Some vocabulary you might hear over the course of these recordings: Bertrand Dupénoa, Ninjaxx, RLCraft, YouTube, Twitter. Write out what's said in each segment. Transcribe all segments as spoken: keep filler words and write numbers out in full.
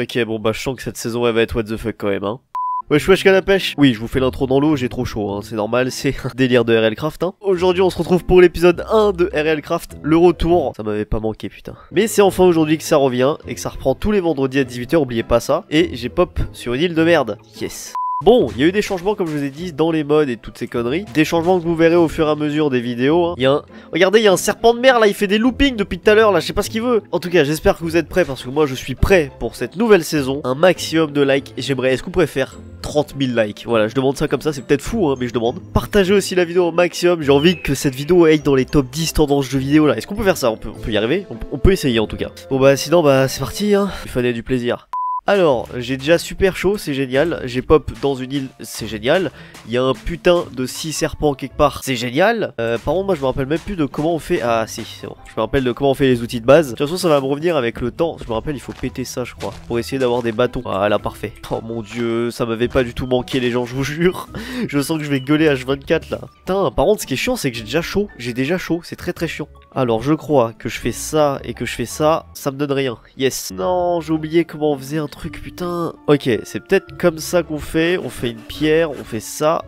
Ok, bon bah je sens que cette saison elle va être what the fuck quand même hein. Wesh wesh qu'à la pêche. Oui, je vous fais l'intro dans l'eau, j'ai trop chaud, hein. C'est normal, c'est un délire de RLCraft, hein. Aujourd'hui, on se retrouve pour l'épisode un de RLCraft, le retour. Ça m'avait pas manqué, putain. Mais c'est enfin aujourd'hui que ça revient, et que ça reprend tous les vendredis à dix-huit heures, oubliez pas ça. Et j'ai pop sur une île de merde. Yes. Bon, il y a eu des changements comme je vous ai dit dans les modes et toutes ces conneries. Des changements que vous verrez au fur et à mesure des vidéos. Hein. Y a un... Regardez, il y a un serpent de mer là, il fait des loopings depuis tout à l'heure là, je sais pas ce qu'il veut. En tout cas, j'espère que vous êtes prêts parce que moi je suis prêt pour cette nouvelle saison. Un maximum de likes et j'aimerais, est-ce qu'on pourrait faire trente mille likes? Voilà, je demande ça comme ça, c'est peut-être fou hein, mais je demande. Partagez aussi la vidéo au maximum, j'ai envie que cette vidéo aille dans les top dix tendances de vidéos là. Est-ce qu'on peut faire ça? on peut, on peut y arriver, on, on peut essayer en tout cas. Bon bah sinon, bah c'est parti hein, il fallait du plaisir. Alors, j'ai déjà super chaud, c'est génial, j'ai pop dans une île, c'est génial, il y a un putain de six serpents quelque part, c'est génial. Euh, par contre, moi je me rappelle même plus de comment on fait, ah si, c'est bon, je me rappelle de comment on fait les outils de base. De toute façon, ça va me revenir avec le temps, je me rappelle, il faut péter ça je crois, pour essayer d'avoir des bâtons. Voilà, parfait. Oh mon dieu, ça m'avait pas du tout manqué les gens, je vous jure, je sens que je vais gueuler H vingt-quatre là. Putain, par contre, ce qui est chiant, c'est que j'ai déjà chaud, j'ai déjà chaud, c'est très très chiant. Alors je crois que je fais ça et que je fais ça, ça me donne rien. Yes. Non, j'ai oublié comment on faisait un truc, putain. Ok, c'est peut-être comme ça qu'on fait. On fait une pierre, on fait ça.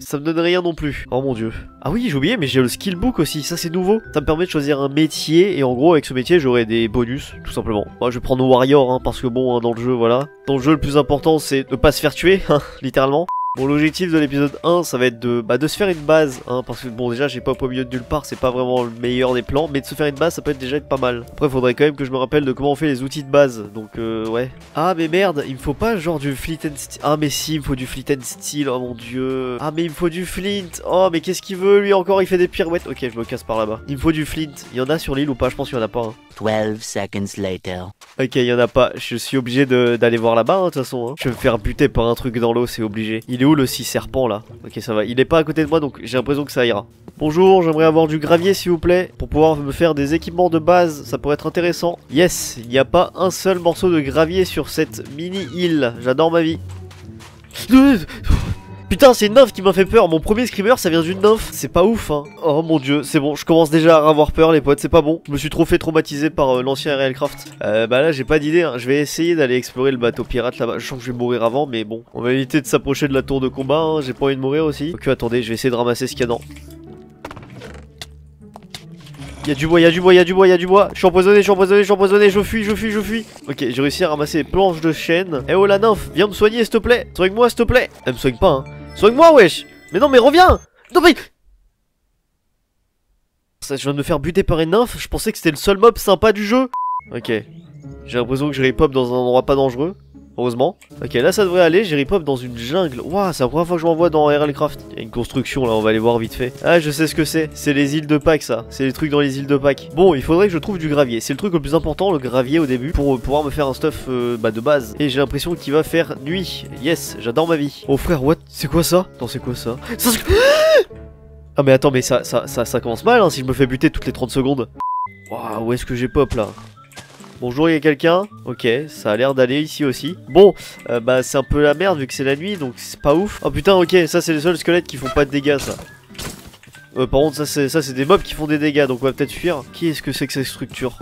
Ça me donne rien non plus. Oh mon dieu. Ah oui, j'ai oublié, mais j'ai le skill book aussi. Ça c'est nouveau. Ça me permet de choisir un métier. Et en gros, avec ce métier, j'aurai des bonus, tout simplement. Moi, je vais prendre Warrior, hein, parce que bon, hein, dans le jeu, voilà. Dans le jeu, le plus important, c'est de pas se faire tuer, hein, littéralement. Bon, l'objectif de l'épisode un, ça va être de, bah, de se faire une base, hein, parce que bon, déjà, j'ai pop au milieu de nulle part, c'est pas vraiment le meilleur des plans, mais de se faire une base, ça peut être déjà être pas mal. Après, faudrait quand même que je me rappelle de comment on fait les outils de base, donc euh, ouais. Ah, mais merde, il me faut pas genre du flint and steel. Ah, mais si, il me faut du flint and steel, oh mon dieu. Ah, mais il me faut du flint. Oh, mais qu'est-ce qu'il veut, lui, encore, il fait des pirouettes. Ok, je me casse par là-bas. Il me faut du flint. Il y en a sur l'île ou pas? Je pense qu'il y en a pas. Hein. twelve seconds later. Ok, il y en a pas. Je suis obligé d'aller voir là-bas, de hein, toute façon. Hein. Je vais me faire buter par un truc dans l'eau, c'est obligé. Il est où le six serpents là? Ok, ça va. Il est pas à côté de moi, donc j'ai l'impression que ça ira. Bonjour, j'aimerais avoir du gravier s'il vous plaît, pour pouvoir me faire des équipements de base. Ça pourrait être intéressant. Yes, il n'y a pas un seul morceau de gravier sur cette mini-île. J'adore ma vie. Putain, c'est une nymphe qui m'a fait peur. Mon premier screamer, ça vient d'une nymphe. C'est pas ouf, hein. Oh mon dieu, c'est bon. Je commence déjà à avoir peur, les potes. C'est pas bon. Je me suis trop fait traumatiser par euh, l'ancien RLCraft. Euh, bah là, j'ai pas d'idée. Hein. Je vais essayer d'aller explorer le bateau pirate là-bas. Je sens que je vais mourir avant, mais bon. On va éviter de s'approcher de la tour de combat. Hein. J'ai pas envie de mourir aussi. Ok, attendez, je vais essayer de ramasser ce qu'il y a dans. Y'a du bois, y'a du bois, y'a du bois, y'a du bois. Je suis empoisonné, je suis empoisonné, je suis empoisonné, je fuis, je fuis, je fuis. Ok, j'ai réussi à ramasser les planches de chêne. Eh oh la nymphe, viens me soigner s'il te plaît. Soigne-moi s'il te plaît. Elle me soigne pas, hein. Soigne-moi, wesh. Mais non, mais reviens. Non, mais. Ça, je viens de me faire buter par une nymphe. Je pensais que c'était le seul mob sympa du jeu. Ok, j'ai l'impression que je repop dans un endroit pas dangereux. Heureusement. Ok, là ça devrait aller, j'ai repop dans une jungle. Waouh, c'est la première fois que je m'envoie dans RLCraft. Il y a une construction là, on va aller voir vite fait. Ah, je sais ce que c'est, c'est les îles de Pâques ça. C'est les trucs dans les îles de Pâques. Bon, il faudrait que je trouve du gravier. C'est le truc le plus important, le gravier au début, pour pouvoir me faire un stuff euh, bah, de base. Et j'ai l'impression qu'il va faire nuit. Yes, j'adore ma vie. Oh frère, what? C'est quoi ça? Attends, c'est quoi ça, ça Ah mais attends, mais ça, ça, ça, ça commence mal hein, si je me fais buter toutes les trente secondes. Waouh, où est-ce que j'ai pop là? Bonjour, il y a quelqu'un? Ok, ça a l'air d'aller ici aussi. Bon, euh, bah c'est un peu la merde vu que c'est la nuit, donc c'est pas ouf. Oh putain, ok, ça c'est les seuls squelettes qui font pas de dégâts, ça. Euh, par contre, ça c'est des mobs qui font des dégâts, donc on va peut-être fuir. Qui est-ce que c'est que cette structure?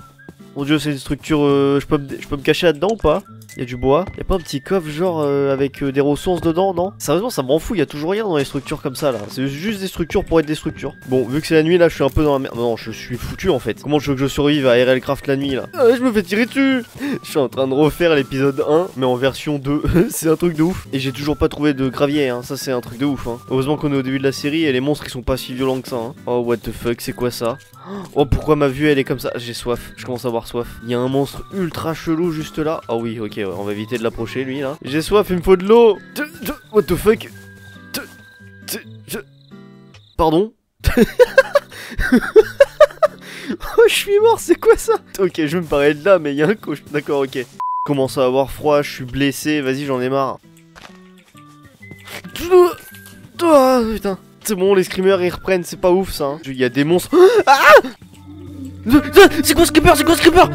Mon dieu, c'est une structure... Euh, je peux me cacher là-dedans ou pas? Il y a du bois. Il y a pas un petit coffre genre euh, avec euh, des ressources dedans, non? Sérieusement, ça m'en fout, il y a toujours rien dans les structures comme ça là. C'est juste des structures pour être des structures. Bon, vu que c'est la nuit là, je suis un peu dans la merde. Non, je suis foutu en fait. Comment je veux que je survive à RLCraft la nuit là? euh, Je me fais tirer dessus. Je suis en train de refaire l'épisode un, mais en version deux. C'est un truc de ouf. Et j'ai toujours pas trouvé de gravier, hein. Ça c'est un truc de ouf. Hein. Heureusement qu'on est au début de la série et les monstres ils sont pas si violents que ça. Hein. Oh what the fuck, c'est quoi ça? Oh pourquoi ma vue elle est comme ça? J'ai soif, je commence à avoir soif. Il y a un monstre ultra chelou juste là. Ah oui, ok, ouais, on va éviter de l'approcher lui là. J'ai soif, il me faut de l'eau. What the fuck? Pardon? Oh je suis mort, c'est quoi ça? Ok, je me parais de là mais il y a un coche. D'accord, ok. Je commence à avoir froid, je suis blessé, vas-y j'en ai marre. Oh putain. C'est bon, les screamers ils reprennent, c'est pas ouf ça. Hein. Il y a des monstres. Ah, c'est quoi ce creeper? C'est quoi ce creeper?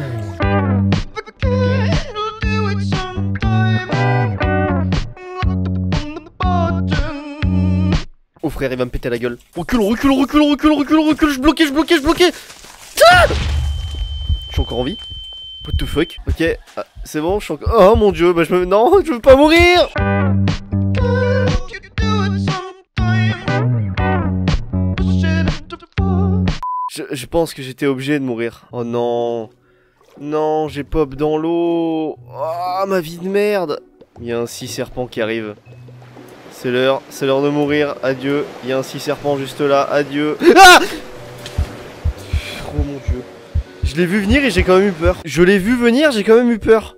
Oh frère, il va me péter la gueule. Recule, recule, recule, recule, recule, recule. Je bloquais, je bloquais, je bloquais. Ah, je suis encore en vie. What the fuck? Ok, ah, c'est bon, je suis encore... Oh mon dieu, bah je me... Non, je veux pas mourir. Je, je pense que j'étais obligé de mourir. Oh non. Non, j'ai pop dans l'eau. Oh, ma vie de merde. Il y a un six serpent qui arrive. C'est l'heure, c'est l'heure de mourir. Adieu. Il y a un six serpent juste là. Adieu. Ah! Oh mon dieu. Je l'ai vu venir et j'ai quand même eu peur. Je l'ai vu venir, j'ai quand même eu peur.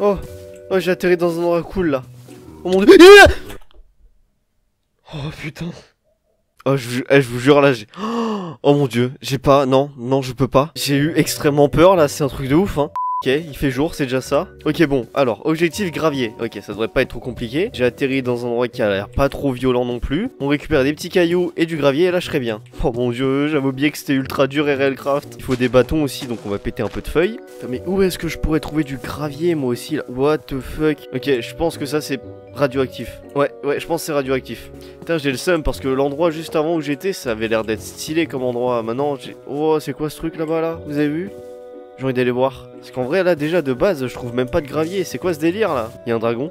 Oh, oh j'ai atterri dans un endroit cool là. Oh mon dieu. Oh putain. Oh je, eh, je vous jure là j'ai... Oh mon dieu, j'ai pas... Non, non je peux pas. J'ai eu extrêmement peur là, c'est un truc de ouf hein. Ok, il fait jour, c'est déjà ça. Ok bon, alors, objectif gravier. Ok, ça devrait pas être trop compliqué. J'ai atterri dans un endroit qui a l'air pas trop violent non plus. On récupère des petits cailloux et du gravier et là je serai bien. Oh mon dieu, j'avais oublié que c'était ultra dur RLCraft. Il faut des bâtons aussi, donc on va péter un peu de feuilles. Mais où est-ce que je pourrais trouver du gravier moi aussi là? What the fuck. Ok, je pense que ça c'est radioactif. Ouais, ouais, je pense que c'est radioactif. Putain, j'ai le seum parce que l'endroit juste avant où j'étais, ça avait l'air d'être stylé comme endroit. Maintenant, j'ai... Oh, c'est quoi ce truc là-bas là? Vous avez vu? J'ai envie d'aller voir. Parce qu'en vrai là déjà de base je trouve même pas de gravier. C'est quoi ce délire là? Il y a un dragon.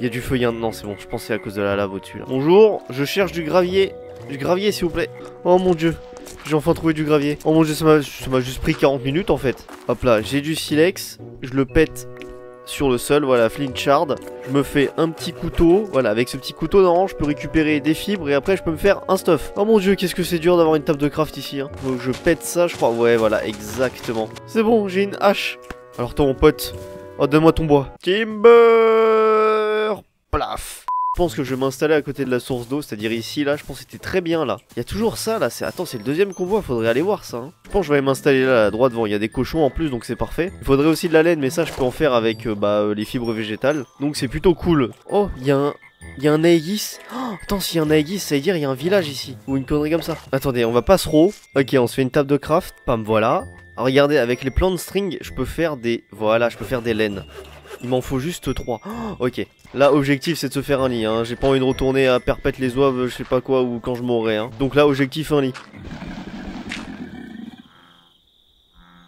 Il y a du feu, il y a un... Non c'est bon, je pense que c'est à cause de la lave au-dessus là. Bonjour, je cherche du gravier. Du gravier s'il vous plaît. Oh mon dieu, j'ai enfin trouvé du gravier. Oh mon dieu, ça m'a juste pris quarante minutes en fait. Hop là, j'ai du silex. Je le pète sur le sol, voilà, flint shard. Je me fais un petit couteau. Voilà, avec ce petit couteau normalement je peux récupérer des fibres. Et après je peux me faire un stuff. Oh mon dieu, qu'est-ce que c'est dur d'avoir une table de craft ici hein. Donc je pète ça je crois. Ouais voilà, exactement. C'est bon, j'ai une hache. Alors toi mon pote, oh donne-moi ton bois. Timber. Plaf. Je pense que je vais m'installer à côté de la source d'eau, c'est-à-dire ici, là, je pense que c'était très bien, là. Il y a toujours ça, là, c'est... Attends, c'est le deuxième qu'on voit, faudrait aller voir ça, hein. Je pense que je vais m'installer là, à droite devant, il y a des cochons en plus, donc c'est parfait. Il faudrait aussi de la laine, mais ça, je peux en faire avec, euh, bah, euh, les fibres végétales. Donc c'est plutôt cool. Oh, il y a un... Il y a un Aegis. Oh, attends, s'il y a un Aegis, ça veut dire il y a un village ici. Ou une connerie comme ça. Attendez, on va pas se row. Ok, on se fait une table de craft. Pam, voilà. Alors, regardez, avec les plans de string, je peux faire des... Voilà, je peux faire des laines. Il m'en faut juste trois. Oh, ok. Là, objectif, c'est de se faire un lit. Hein. J'ai pas envie de retourner à perpète les oives, je sais pas quoi, ou quand je mourrai. Hein. Donc là, objectif, un lit.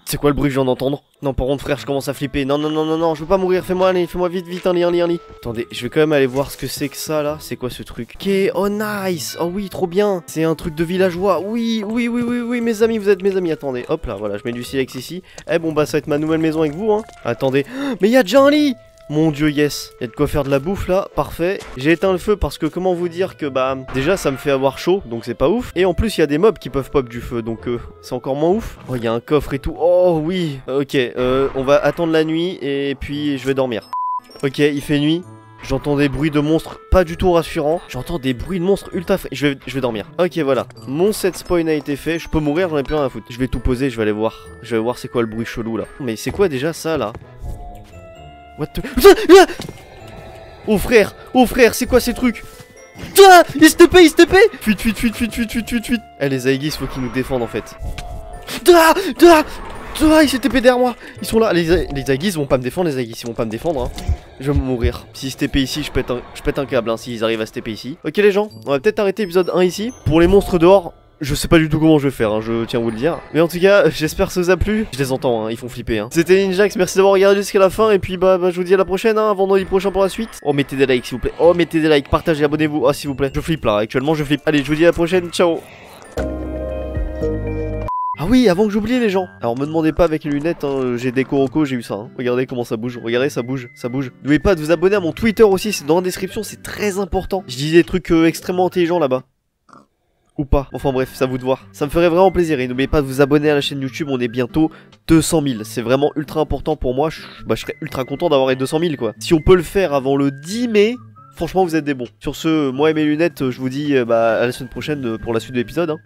C'est quoi le bruit que je viens d'entendre? Non, par contre, frère, je commence à flipper. Non, non, non, non, non, je veux pas mourir. Fais-moi un lit, fais-moi vite, vite, un lit, un lit, un lit. Attendez, je vais quand même aller voir ce que c'est que ça, là. C'est quoi ce truc? Ok, oh nice. Oh oui, trop bien. C'est un truc de villageois. Oui, oui, oui, oui, oui, mes amis, vous êtes mes amis. Attendez, hop là, voilà, je mets du silex ici. Eh bon, bah, ça va être ma nouvelle maison avec vous, hein. Attendez. Mais il y a déjà un lit! Mon dieu, yes. Il y a de quoi faire de la bouffe là, parfait. J'ai éteint le feu parce que comment vous dire que bah déjà ça me fait avoir chaud, donc c'est pas ouf. Et en plus il y a des mobs qui peuvent pop du feu, donc euh, c'est encore moins ouf. Oh il y a un coffre et tout, oh oui. Ok, euh, on va attendre la nuit et puis je vais dormir. Ok, il fait nuit. J'entends des bruits de monstres pas du tout rassurants. J'entends des bruits de monstres ultra... Je vais, je vais dormir. Ok, voilà. Mon set spawn a été fait. Je peux mourir, j'en ai plus rien à foutre. Je vais tout poser, je vais aller voir. Je vais voir c'est quoi le bruit chelou là. Mais c'est quoi déjà ça là? What the... Oh frère, oh frère, c'est quoi ces trucs? Ah, il se tépait, il se tépait. Fuite, fuite, fuite, fuite, fuite, fuite, fuite, fuite. Eh les Aegis, faut qu'ils nous défendent en fait. Ah, ah, ah, il s'est tépé derrière moi. Ils sont là, les, les Aegis vont pas me défendre, les Aegis, ils vont pas me défendre hein. Je vais mourir. S'ils se tépé ici, je pète un, je pète un câble hein, s'ils arrivent à se tépé ici. Ok les gens, on va peut-être arrêter l'épisode un ici. Pour les monstres dehors... Je sais pas du tout comment je vais faire, hein, je tiens à vous le dire. Mais en tout cas, j'espère que ça vous a plu. Je les entends, hein, ils font flipper. Hein. C'était Ninjaxx, merci d'avoir regardé jusqu'à la fin. Et puis, bah, bah, je vous dis à la prochaine, hein, vendredi prochain pour la suite. Oh, mettez des likes, s'il vous plaît. Oh, mettez des likes, partagez, abonnez-vous. Oh, s'il vous plaît. Je flippe là, actuellement, je flippe. Allez, je vous dis à la prochaine, ciao. Ah oui, avant que j'oublie les gens. Alors, me demandez pas avec les lunettes, hein, j'ai des corocos, j'ai eu ça. Hein. Regardez comment ça bouge, regardez, ça bouge, ça bouge. N'oubliez pas de vous abonner à mon Twitter aussi, c'est dans la description, c'est très important. Je dis des trucs euh, extrêmement intelligents là-bas. Ou pas, enfin bref, ça vous de voir. Ça me ferait vraiment plaisir et n'oubliez pas de vous abonner à la chaîne YouTube, on est bientôt deux cent mille. C'est vraiment ultra important pour moi, je, bah, je serais ultra content d'avoir les deux cent mille quoi. Si on peut le faire avant le dix mai, franchement vous êtes des bons. Sur ce, moi et mes lunettes, je vous dis bah, à la semaine prochaine pour la suite de l'épisode. Hein.